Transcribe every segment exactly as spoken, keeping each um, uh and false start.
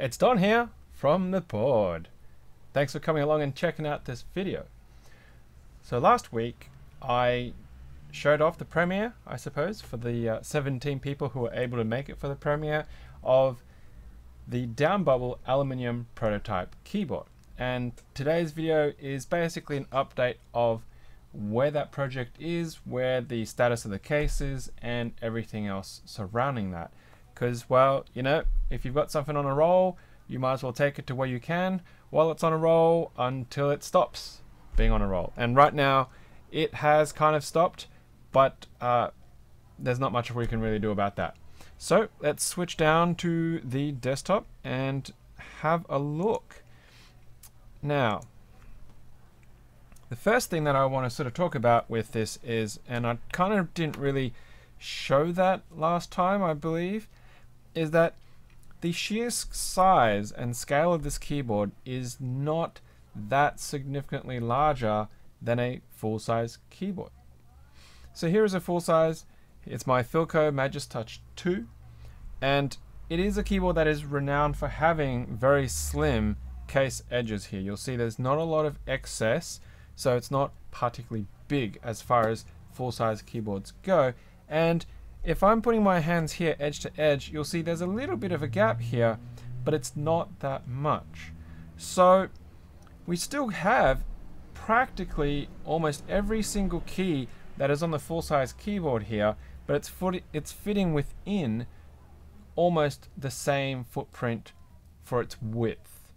It's Don here from The Board. Thanks for coming along and checking out this video. So last week I showed off the premiere, I suppose, for the uh, seventeen people who were able to make it for the premiere of the Downbubble aluminium prototype keyboard. And today's video is basically an update of where that project is, where the status of the case is, and everything else surrounding that. Because, well, you know, if you've got something on a roll, you might as well take it to where you can while it's on a roll until it stops being on a roll. And right now, it has kind of stopped, but uh, there's not much we can really do about that. So let's switch down to the desktop and have a look. Now, the first thing that I want to sort of talk about with this is, and I kind of didn't really show that last time, I believe, is that the sheer size and scale of this keyboard is not that significantly larger than a full-size keyboard. So here is a full-size. It's my Filco Majestouch two, and it is a keyboard that is renowned for having very slim case edges here. You'll see there's not a lot of excess, so it's not particularly big as far as full-size keyboards go. And if I'm putting my hands here edge to edge, you'll see there's a little bit of a gap here, but it's not that much. So we still have practically almost every single key that is on the full-size keyboard here, but it's foot it's fitting within almost the same footprint for its width.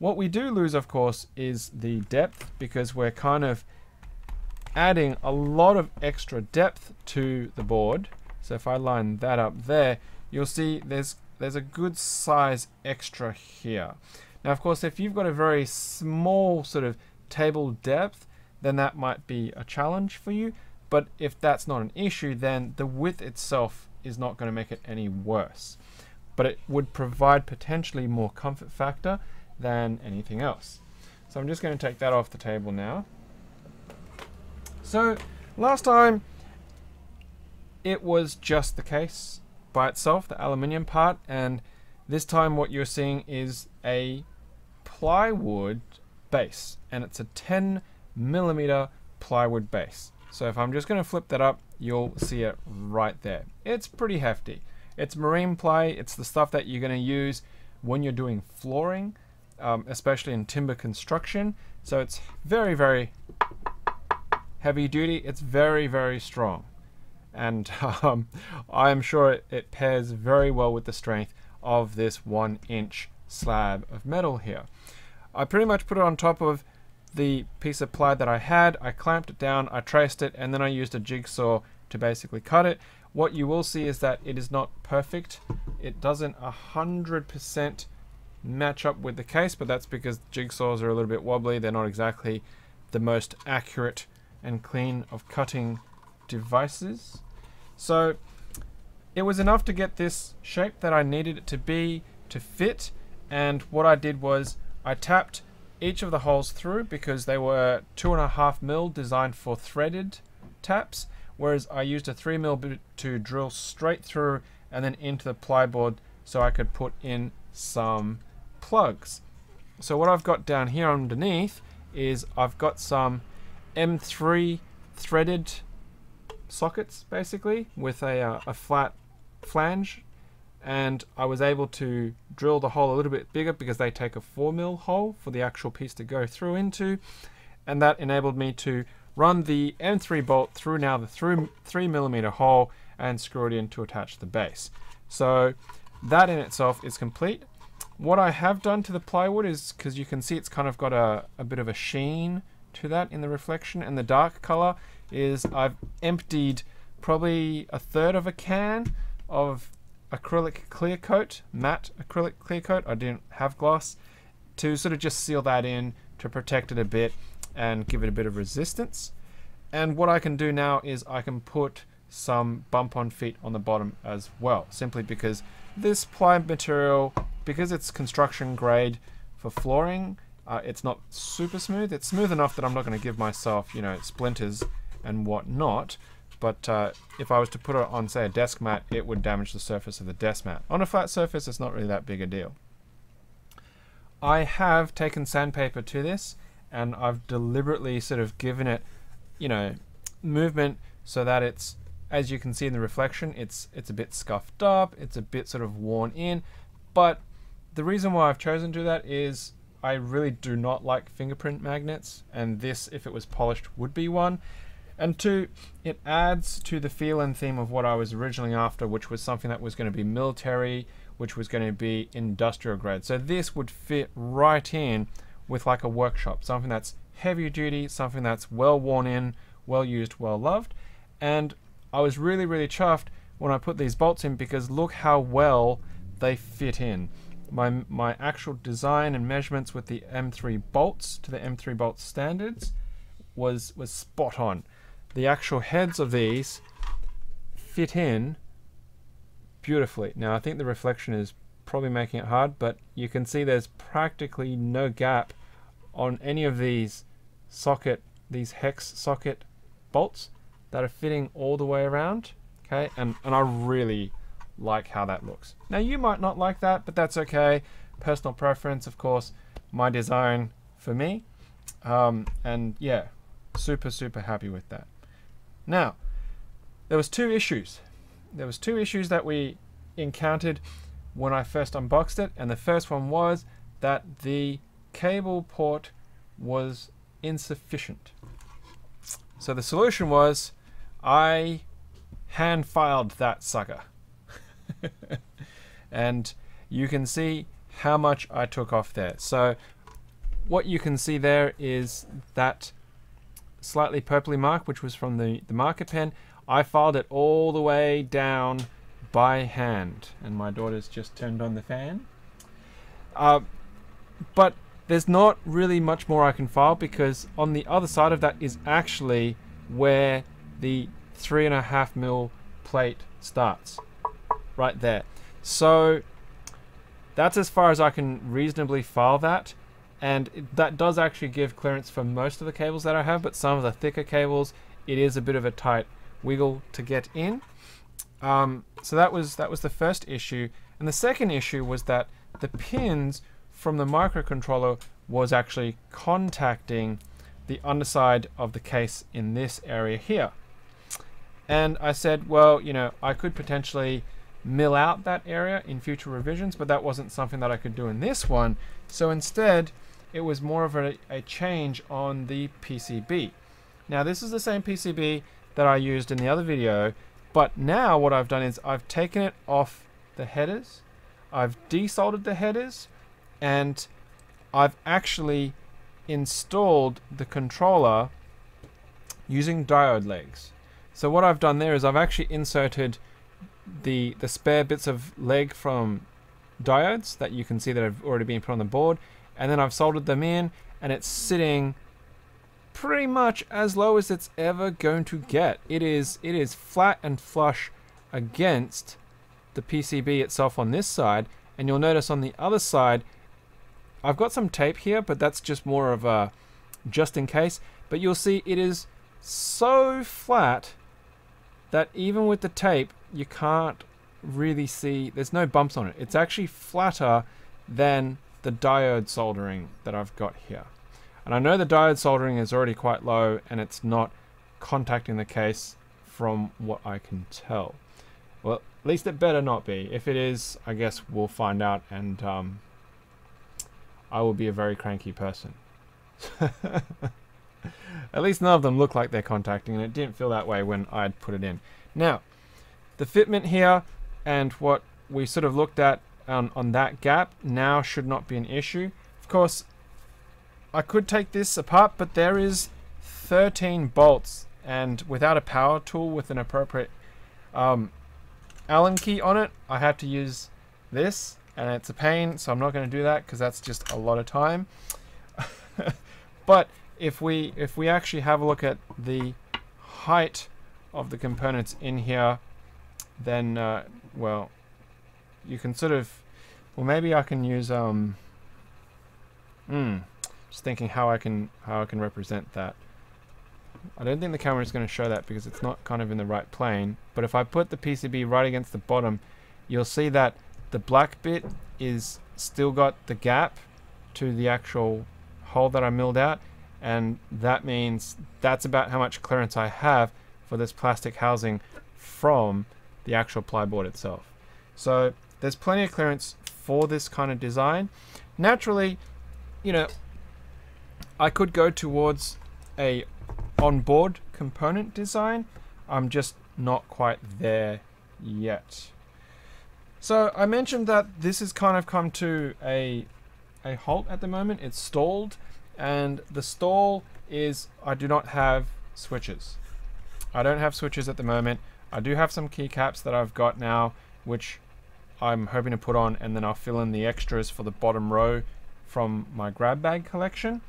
What we do lose, of course, is the depth, because we're kind of adding a lot of extra depth to the board. So if I line that up there, you'll see there's there's a good size extra here. Now, of course, if you've got a very small sort of table depth, then that might be a challenge for you. But if that's not an issue, then the width itself is not going to make it any worse. But it would provide potentially more comfort factor than anything else. So I'm just going to take that off the table now. So last time it was just the case by itself, the aluminium part, and this time what you're seeing is a plywood base, and it's a ten millimeter plywood base. So if I'm just going to flip that up, you'll see it right there. It's pretty hefty. It's marine ply. It's the stuff that you're going to use when you're doing flooring, um, especially in timber construction. So it's very, very heavy duty. It's very, very strong. And um, I'm sure it, it pairs very well with the strength of this one inch slab of metal here. I pretty much put it on top of the piece of ply that I had. I clamped it down, I traced it, and then I used a jigsaw to basically cut it. What you will see is that it is not perfect. It doesn't a hundred percent match up with the case, but that's because jigsaws are a little bit wobbly. They're not exactly the most accurate and clean of cutting devices. So it was enough to get this shape that I needed it to be to fit. And what I did was I tapped each of the holes through, because they were two and a half mil designed for threaded taps, whereas I used a three mil bit to drill straight through and then into the plyboard so I could put in some plugs. So what I've got down here underneath is I've got some M three threaded sockets, basically, with a, uh, a flat flange, and I was able to drill the hole a little bit bigger because they take a four mil hole for the actual piece to go through into, and that enabled me to run the M three bolt through now the three millimeter hole and screw it in to attach the base. So that in itself is complete. What I have done to the plywood is, because you can see it's kind of got a, a bit of a sheen to that in the reflection, and the dark color is I've emptied probably a third of a can of acrylic clear coat, matte acrylic clear coat. I didn't have gloss, to sort of just seal that in to protect it a bit and give it a bit of resistance. And what I can do now is I can put some bump on feet on the bottom as well, simply because this ply material, because it's construction grade for flooring, uh, it's not super smooth. It's smooth enough that I'm not going to give myself, you know, splinters and whatnot. But uh, if I was to put it on, say, a desk mat, it would damage the surface of the desk mat. On a flat surface, it's not really that big a deal. I have taken sandpaper to this and I've deliberately sort of given it, you know, movement so that it's, as you can see in the reflection, it's it's a bit scuffed up, it's a bit sort of worn in. But the reason why I've chosen to do that is I really do not like fingerprint magnets, and this, if it was polished, would be one. And two, it adds to the feel and theme of what I was originally after, which was something that was going to be military, which was going to be industrial grade. So this would fit right in with like a workshop, something that's heavy duty, something that's well worn in, well used, well loved. And I was really, really chuffed when I put these bolts in, because look how well they fit in. My, my actual design and measurements with the M three bolts to the M three bolt standards was, was spot on. The actual heads of these fit in beautifully. Now I think the reflection is probably making it hard, but you can see there's practically no gap on any of these socket, these hex socket bolts that are fitting all the way around. Okay, and, and I really like how that looks. Now you might not like that, but that's okay. Personal preference, of course, my design for me. Um, and yeah, super, super happy with that. Now, there was two issues. There was two issues that we encountered when I first unboxed it, and the first one was that the cable port was insufficient. So the solution was I hand filed that sucker. And you can see how much I took off there. So what you can see there is that slightly purpley mark, which was from the, the marker pen. I filed it all the way down by hand, and my daughter's just turned on the fan. Uh, but there's not really much more I can file, because on the other side of that is actually where the three and a half mil plate starts, right there. So that's as far as I can reasonably file that, and it, that does actually give clearance for most of the cables that I have, but some of the thicker cables, it is a bit of a tight wiggle to get in. Um, so that was that was the first issue. And the second issue was that the pins from the microcontroller was actually contacting the underside of the case in this area here. And I said, well, you know, I could potentially mill out that area in future revisions, but that wasn't something that I could do in this one. So instead, it was more of a, a change on the P C B. Now this is the same P C B that I used in the other video, but now what I've done is I've taken it off the headers, I've desoldered the headers, and I've actually installed the controller using diode legs. So what I've done there is I've actually inserted the the spare bits of leg from diodes that you can see that have already been put on the board, and then I've soldered them in, and it's sitting pretty much as low as it's ever going to get. It is it is flat and flush against the P C B itself on this side, and you'll notice on the other side I've got some tape here, but that's just more of a just in case. But you'll see it is so flat that even with the tape you can't really see, there's no bumps on it. It's actually flatter than the diode soldering that I've got here. And I know the diode soldering is already quite low and it's not contacting the case from what I can tell. Well, at least it better not be. If it is, I guess we'll find out, and um, I will be a very cranky person. At least none of them look like they're contacting, and it didn't feel that way when I'd put it in. Now, the fitment here and what we sort of looked at um, on that gap now should not be an issue. Of course, I could take this apart, but there is thirteen bolts, and without a power tool with an appropriate um, Allen key on it, I had to use this, and it's a pain, so I'm not going to do that because that's just a lot of time. But if we if we actually have a look at the height of the components in here, then uh, well, you can sort of, well, maybe I can use um mm, just thinking how I can how I can represent that. I don't think the camera is going to show that because it's not kind of in the right plane, but if I put the P C B right against the bottom, you'll see that the black bit is still got the gap to the actual hole that I milled out, and that means that's about how much clearance I have for this plastic housing from the actual plyboard itself. So there's plenty of clearance for this kind of design. Naturally, you know, I could go towards a onboard component design. I'm just not quite there yet. So I mentioned that this has kind of come to a a halt at the moment. It's stalled, and the stall is I do not have switches. I don't have switches at the moment. I do have some keycaps that I've got now, which I'm hoping to put on, and then I'll fill in the extras for the bottom row from my Grabbag collection.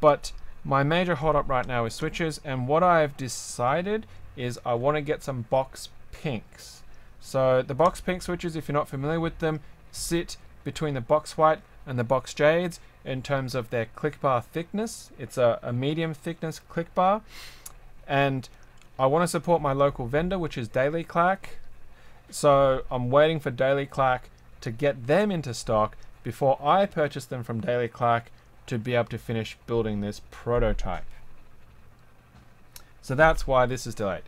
But my major hold up right now is switches, and what I've decided is I want to get some box pinks. So the box pink switches, if you're not familiar with them, sit between the box white and the box jades in terms of their click bar thickness. It's a, a medium thickness click bar, and I want to support my local vendor, which is Daily Clack. So I'm waiting for Daily Clack to get them into stock before I purchase them from Daily Clack to be able to finish building this prototype. So that's why this is delayed.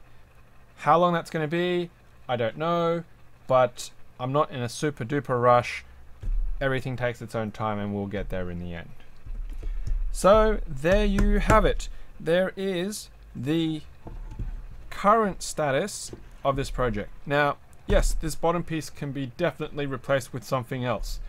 How long that's going to be, I don't know, but I'm not in a super duper rush. Everything takes its own time, and we'll get there in the end. So there you have it. There is the current status of this project. Now, yes, this bottom piece can be definitely replaced with something else.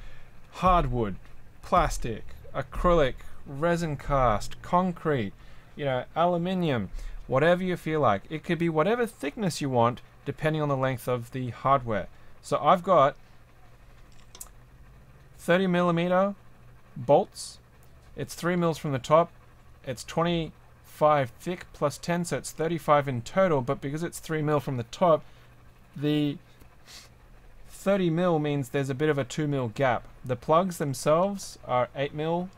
Hardwood, plastic, acrylic, resin cast, concrete, you know, aluminium, whatever you feel like. It could be whatever thickness you want, depending on the length of the hardware. So I've got thirty millimeter bolts. It's three mils from the top. It's twenty-five thick plus ten, so it's thirty-five in total, but because it's three mil from the top, the thirty mil means there's a bit of a two mil gap. The plugs themselves are eight mil,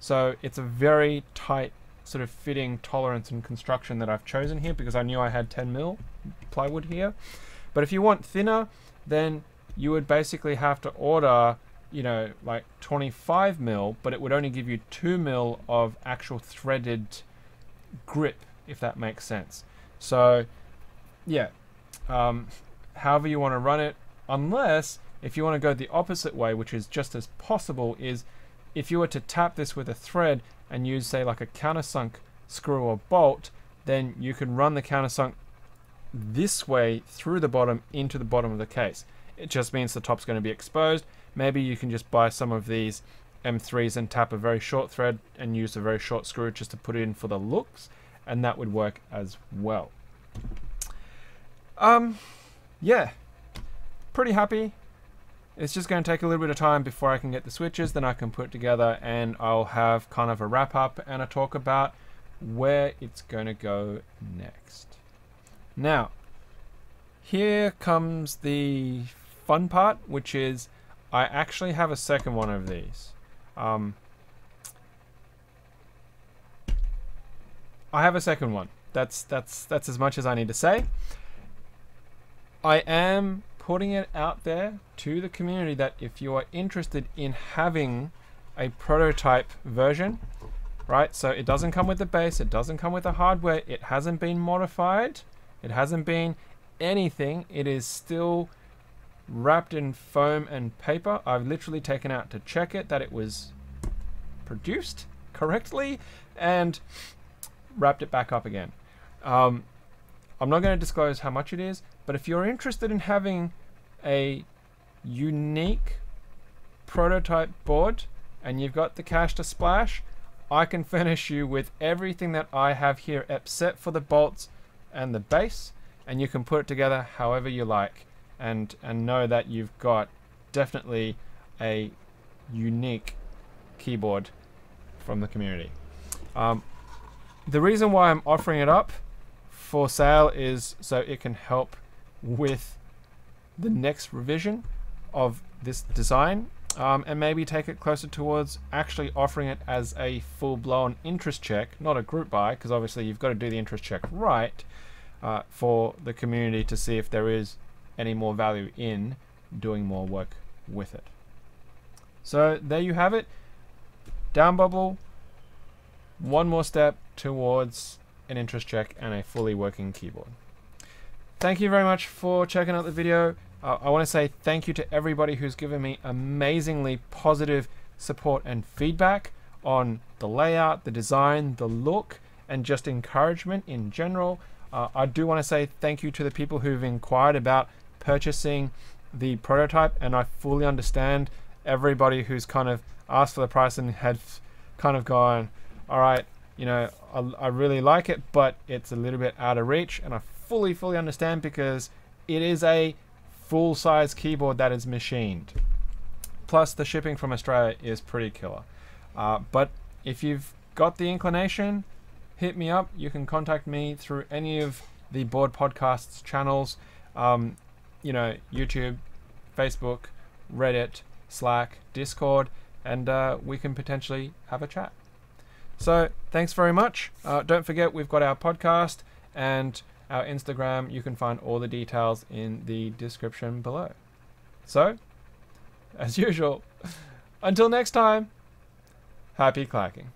so it's a very tight sort of fitting tolerance and construction that I've chosen here, because I knew I had ten mil plywood here. But if you want thinner, then you would basically have to order, you know, like twenty-five mil, but it would only give you two mil of actual threaded grip, if that makes sense. So yeah, um, however you want to run it. Unless, if you want to go the opposite way, which is just as possible, is if you were to tap this with a thread and use, say, like a countersunk screw or bolt, then you can run the countersunk this way through the bottom into the bottom of the case. It just means the top's going to be exposed. Maybe you can just buy some of these M threes and tap a very short thread and use a very short screw just to put in for the looks, and that would work as well. Um, yeah. Pretty happy. It's just going to take a little bit of time before I can get the switches, then I can put it together, and I'll have kind of a wrap up and a talk about where it's going to go next. Now, here comes the fun part, which is I actually have a second one of these. Um, I have a second one. That's that's that's as much as I need to say. I am putting it out there to the community that if you are interested in having a prototype version, right? So it doesn't come with the base, it doesn't come with the hardware, it hasn't been modified, it hasn't been anything, it is still wrapped in foam and paper. I've literally taken out to check it that it was produced correctly and wrapped it back up again. Um, I'm not going to disclose how much it is, but if you're interested in having a unique prototype board and you've got the cash to splash, I can furnish you with everything that I have here except for the bolts and the base, and you can put it together however you like, and and know that you've got definitely a unique keyboard from the community. Um, the reason why I'm offering it up for sale is so it can help with the next revision of this design, um, and maybe take it closer towards actually offering it as a full-blown interest check, not a group buy, because obviously you've got to do the interest check right uh, for the community to see if there is any more value in doing more work with it. So there you have it. Downbubble, one more step towards an interest check and a fully working keyboard. Thank you very much for checking out the video. Uh, I want to say thank you to everybody who's given me amazingly positive support and feedback on the layout, the design, the look, and just encouragement in general. Uh, I do want to say thank you to the people who've inquired about purchasing the prototype, and I fully understand everybody who's kind of asked for the price and had kind of gone, all right, you know, I, I really like it, but it's a little bit out of reach, and I fully, fully understand because it is a full-size keyboard that is machined. Plus, the shipping from Australia is pretty killer. Uh, but if you've got the inclination, hit me up. You can contact me through any of the Board Podcast's channels, um, you know, YouTube, Facebook, Reddit, Slack, Discord, and uh, we can potentially have a chat. So thanks very much. Uh, don't forget, we've got our podcast and our Instagram. You can find all the details in the description below. So, as usual, until next time, happy clacking.